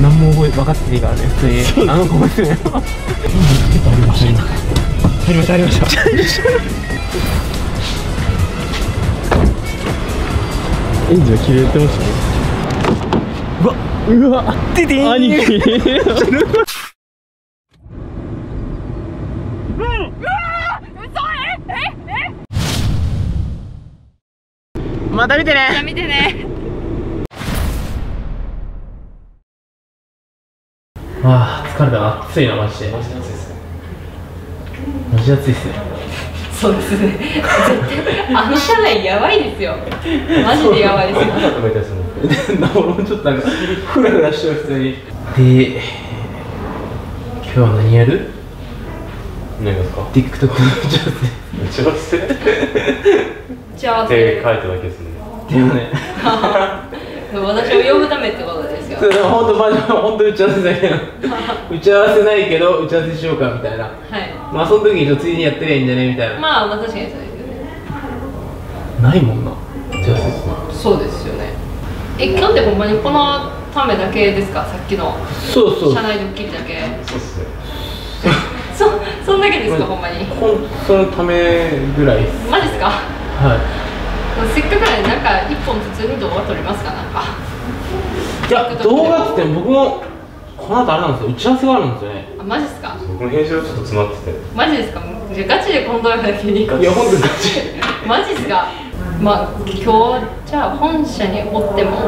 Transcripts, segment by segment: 何も覚え分かってないからね、普通にあの子ですね。ありましたありましたありましたありましたエンジンは切れてましたね。うわうわ出てー兄貴また見てね。また見てね。ああ疲れたわ。暑いなマジで。マジで暑いっすね。マジで暑いっすね。そうですね。あの車内やばいですよ。マジでやばいですよ。なおもちょっとなんかフラフラしてる普通に。で今日は何やる？何ですか？TikTok の打ち合わせ。打ち合わせ。手書いただけですね。でもね。私を呼ぶためってことですよ。それでも本当マジ本当打ち合わせだけど。打ち合わせないけど打ち合わせしようかみたいな。はい。まあその時にちょっとついにやってりゃいいんじゃねみたいな。まあまあ確かにそうですよね。ないもんな。打ち合わせ。そうですよね。えなんでほんまにこのためだけですか？さっきの。そうそう。車内ドッキリだけ。そうっすよ。そんだけですか、ほんまに。そのためぐらい。マジっすか。はい。せっかくなんで、なんか一本普通に動画撮りますか、なんか。いや、動画って僕も、この後あれなんですよ、打ち合わせがあるんですよね。あ、マジっすか。僕の編集はちょっと詰まってて。マジですか。じゃ、ガチでこの動画だけに。いや、本当にガチ。マジっすか。まあ、今日、じゃあ、本社におっても。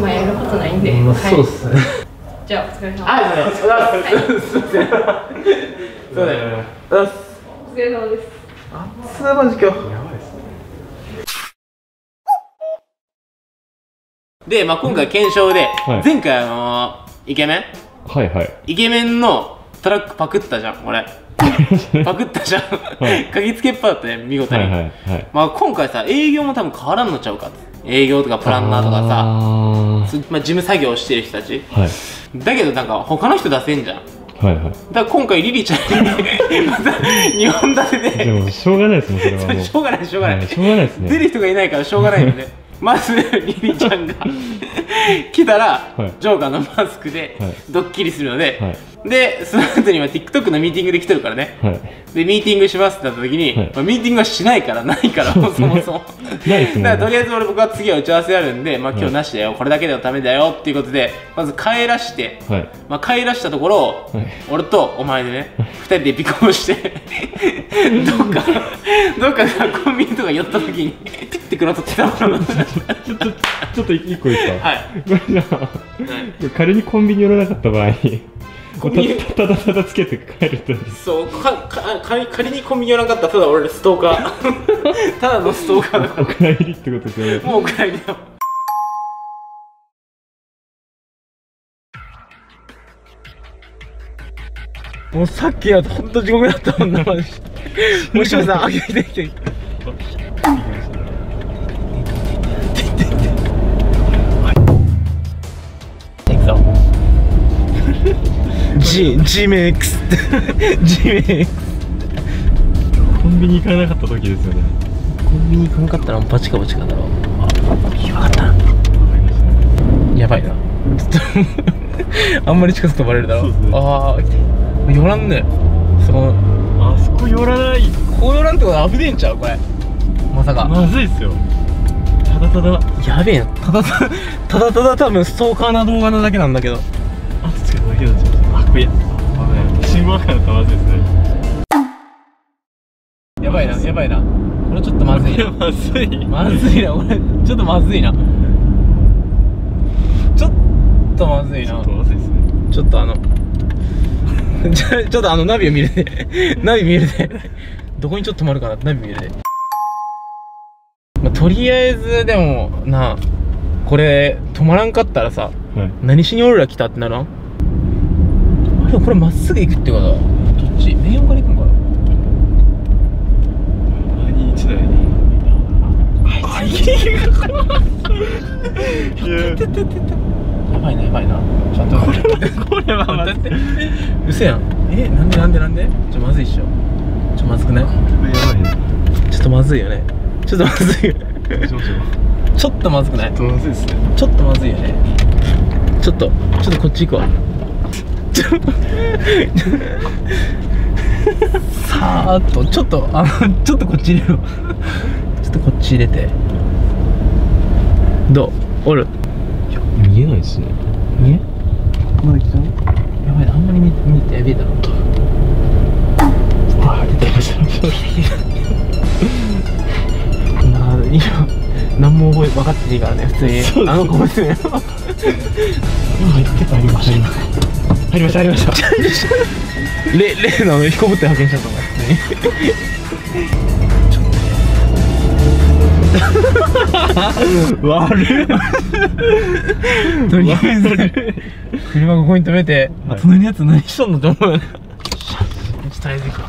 まあ、やることないんで。まあ、そうっすね。じゃあ、お疲れ様。あ、すみません。そうだよね。お疲れ様です。あ、すばらしい今日。やばいですね。で、まあ今回検証で、前回イケメン。はいはい。イケメンのトラックパクったじゃん、俺。パクったじゃん。嗅ぎつけっぱだったね、見事に。まあ今回さ、営業も多分変わらんのちゃうか。営業とかプランナーとかさ、まあ事務作業してる人たち。だけどなんか他の人出せんじゃん。はいはい。だから今回リリちゃんにまた2本立てで。でもしょうがないですね。それはもうしょうがないしょうがない。しょうがないですね。出る人がいないからしょうがないんで。まずリリちゃんが来たらジョーカーのマスクでドッキリするので、でその後には TikTok のミーティングで来てるからね。でミーティングしますってなった時に、ミーティングはしないからないからそもそも。だからとりあえず俺僕は次は打ち合わせあるんで、まあ今日なしだよこれだけではダメだよっていうことでまず帰らして、まあ帰らしたところを俺とお前でね2人で尾行してどっかコンビニとか寄った時にピッてくら取ってたもの。ちょっと一個いいですか。はい。仮にコンビニ寄らなかった場合。ただつけて帰るとそう仮にコンビニ寄らなかったらただ俺ストーカーただのストーカーだからお蔵入りってことですよね。もうお蔵入りだ。もうさっきはほんと地獄だったもんなマジもしもさあげてきてGMX コンビニ行かなかった時ですよね。コンビニ行かなかったらバチかバチかだろう。やばかったやばいなあんまり近づくとバレるだろう。ああ寄らんねあそこ寄らない。こう寄らんってことは危ねえんちゃうこれ。まさかまずいっすよ。ただただやべえな。ただ多分ストーカーな動画なだけなんだけどあつつけただけだっちゃう。信号赤だったらまずいですね。やばいなやばいな。これちょっとまずいなまずいなこれちょっとまずいなちょっとちょっとナビを見るでナビ見るでどこにちょっと止まるかなってナビ見るで、まあ、とりあえずでもなこれ止まらんかったらさ、はい、何しに俺ら来たってなるん。これまっすぐ行くってことはどっちメインから行くんかな。何一台あいつやばいなやばいな。ちゃんとこれは待ってうせやん。えなんでちょまずいっしょ。ちょまずくない。ちょっとまずいよね。ちょっとまずいよね。ちょっとまずくない。ちょっとまずいっすね。ちょっとまずいよね。ちょっとこっち行くわ。さーっとちょっとこっち入れるわ。ちょっとこっち入れて。どう？おる？いや見えないですね。見え？まだ来たの？やばい、あんまり見てやべえだろ。何も分かっていいからね、普通にあの子ですね。入りました。例の飛行物体発見したと思う。悪い。とりあえず車がここに止めて、隣のやつ何しとんのと思うよね。とりあえず行くわ。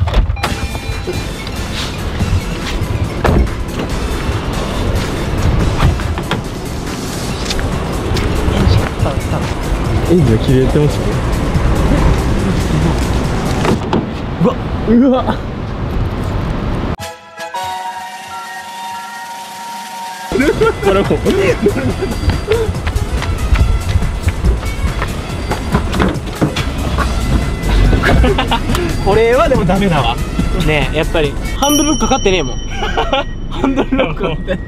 エンジンが切れてますね。うわっこれもこれはでもダメだわねえ、やっぱりハンドルロックかかってねえもん。ハンドルロックって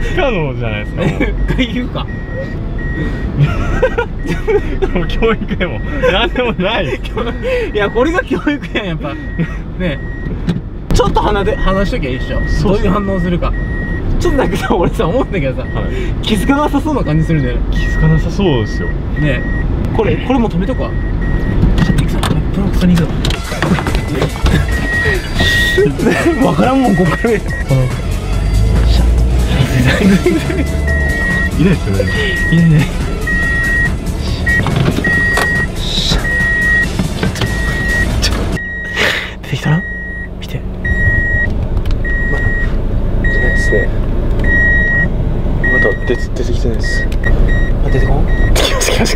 不可能じゃないですか。言うか。もう教育でもなんでもない。いやこれが教育やん、やっぱね。ちょっと話しときゃいいっしょ。そういう反応するか。ちょっとだけさ、俺さ思うんだけどさ、はい、気づかなさそうな感じするんだよね。気づかなさそうですよね。これもう止めとくわ。ちょっと行くぞ、プロクソに行くぞ。分からんもん、こっから見て。いないですよね。いない。出てきたな。見て。まだ出ないですね。まだ出てきてないです。あ、出てこん？来ました。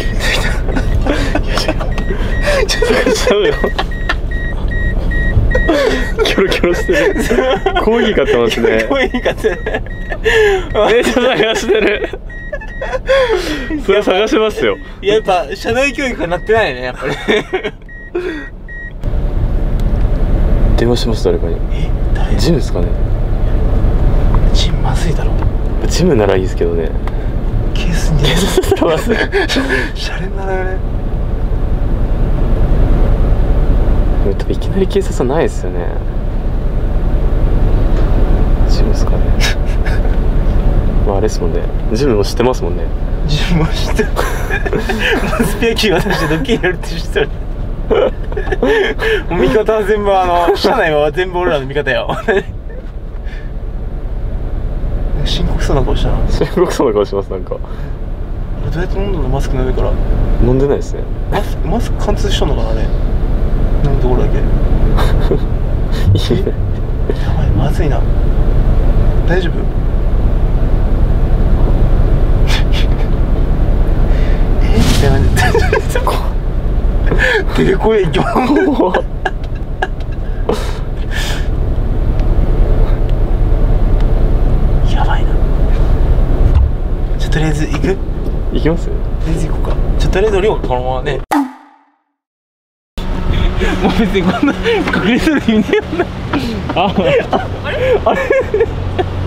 ちょっと来ちゃうよ。キョロキョロしてる。コーヒー買ってますね。探してる。それ探しますよ。やっぱ社内教育がなってないね、やっぱり。電話します、誰かに。誰？ジムですかね。ジムまずいだろ。ジムならいいですけどね。ケースに。シャレにならない。多分いきなり警察はないですよね。ジムですかね。まああれですもんね。ジムも知ってますもんね。ジムも知ってる。スペーキー渡してドッキリやるって知ってる。味方は全部社内は全部俺らの味方よ。深刻そうな顔したな。深刻そうな顔します、なんか。俺どうやって飲んだの、マスクの上から。飲んでないですね。マスク貫通しとんのかな、あれ。なんで俺だけ。やばい、まずいな。大丈夫？でこい、今日もやばいな。じゃとりあえず行きます。とりあえず行こうか。じゃとりあえず量このままね。もう別にこんな隠れてる意味ねえよな。あれっ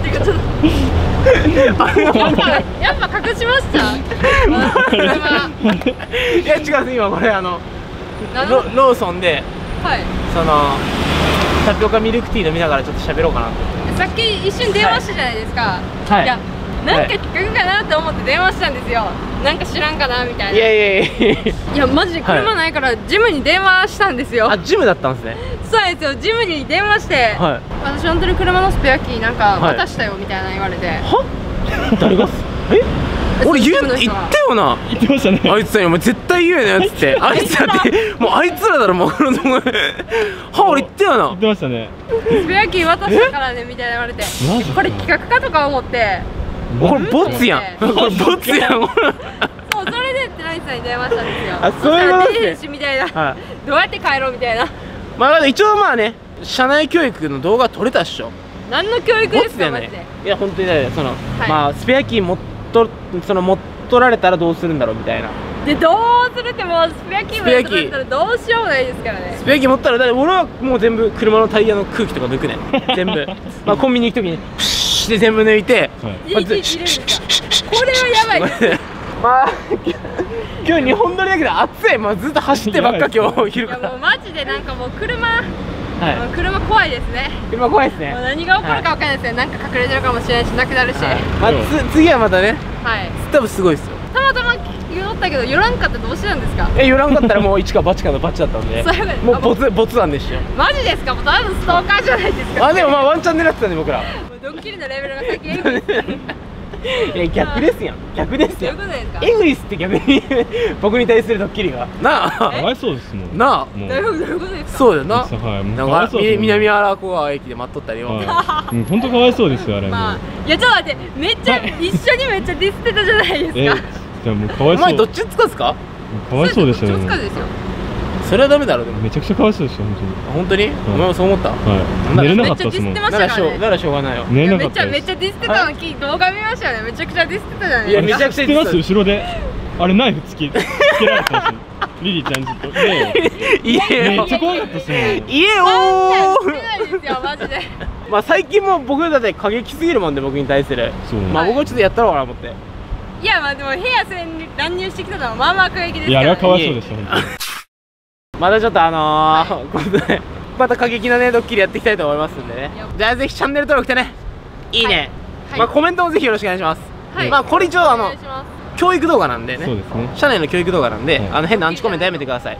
ていうかちょっと。やっぱ隠しました。いや違う、今これローソンで、はい、そのタピオカミルクティー飲みながらちょっと喋ろうかなと。さっき一瞬電話したじゃないですか。はい。いやなんか聞くかなと思って電話したんですよ。なんか知らんかなみたいな。いやマジで車ないからジムに電話したんですよ。あ、ジムだったんですね。そうですよ、ジムに電話して、私本当に車のスペアキーなんか渡したよみたいな言われて。は？誰が？え？俺言ったよな。言ってましたね。あいつらに絶対言うよねっつって。あいつらってもうあいつらだろもう。は、俺言ったよな。言ってましたね。スペアキー渡したからねみたいな言われて。これ企画かとか思って。これボツやん。これボツやん。そう、それでってナイツさんに電話したんですよ。あ、そういうことですね。みたいな。どうやって帰ろうみたいな。まあ一応まあね、社内教育の動画撮れたっしょ。何の教育ですかマジで。いや本当にだよ、そのまあスペアキー持っ持っとられたらどうするんだろうみたいな。でどうするって、もうスペアキー持っとられたらどうしようもないですからね。スペアキー持ったら、だって俺はもう全部車のタイヤの空気とか抜くね全部まあコンビニ行く時にプシュッて全部抜いて、これはやばいですまあ今日2本撮りだけど暑い、まあ、ずっと走ってばっか今日昼から。いやもうマジでなんかもう車怖いですね。車怖いですね。何が起こるかわかんないですよ。なんか隠れてるかもしれないし、なくなるし。まあ次はまたね。はい。多分すごいですよ。たまたま寄ったけど寄らんかったらどうしなんですか。寄らんかったらもう一か八かのバチだったんで。もうボツなんですよ。マジですか。もうただのストーカーじゃないですか。あでもまあワンチャン狙ってたんで僕ら。ドッキリのレベルが先エグリス。いや逆ですやん。逆ですよ。エグリスって逆に僕に対するドッキリが。なあ。かわいそうですもん。なあ。そうだよな。南荒川駅で待っとったりよ。本当かわいそうですよあれ。いやちょっと待って、めっちゃ一緒にめっちゃディスってたじゃないですか。いやもうかわいそう。お前どっちつかすか。かわいそうでしたよ。それはダメだろう。でもめちゃくちゃかわいそうでした本当に。本当に？お前もそう思った？寝れなかったですもん。ならしょうがないよ。寝れなかったです。めちゃディスってたのき動画見ましたよね。めちゃくちゃディスってたじゃないですか。いやめちゃくちゃディスってます後ろで。あれナイフつけられたんですよ。リリーちゃんずっと。めっちゃ怖かったですもん。家を。つけないですよマジで。まあ最近も僕だって過激すぎるもんで僕に対する。まあ僕はちょっとやったろうかな思って。いやまあでも部屋乱入してきたのはまあまあ過激ですからね。いやあれはかわいそうでしたまたちょっとまた過激なねドッキリやっていきたいと思いますんでね。じゃあぜひチャンネル登録してね、いいね、まあコメントもぜひよろしくお願いします。まあこれ一応教育動画なんでね、社内の教育動画なんで変なアンチコメントやめてください。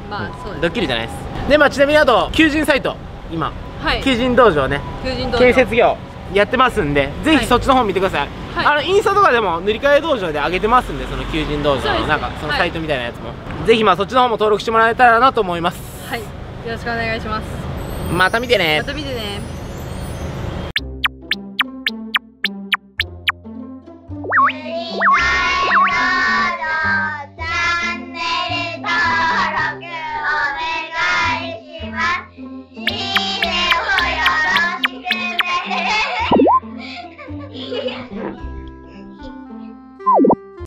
ドッキリじゃないです。でまあちなみにあと求人サイト、今求人道場ね、建設業やってますんで、ぜひそっちの方見てください。インスタとかでも塗り替え道場で上げてますんで、その求人道場のなんかそのサイトみたいなやつも、ぜひまあそっちの方も登録してもらえたらなと思います。はい、よろしくお願いします。また見てね。また見てね。チャンネル登録お願いします。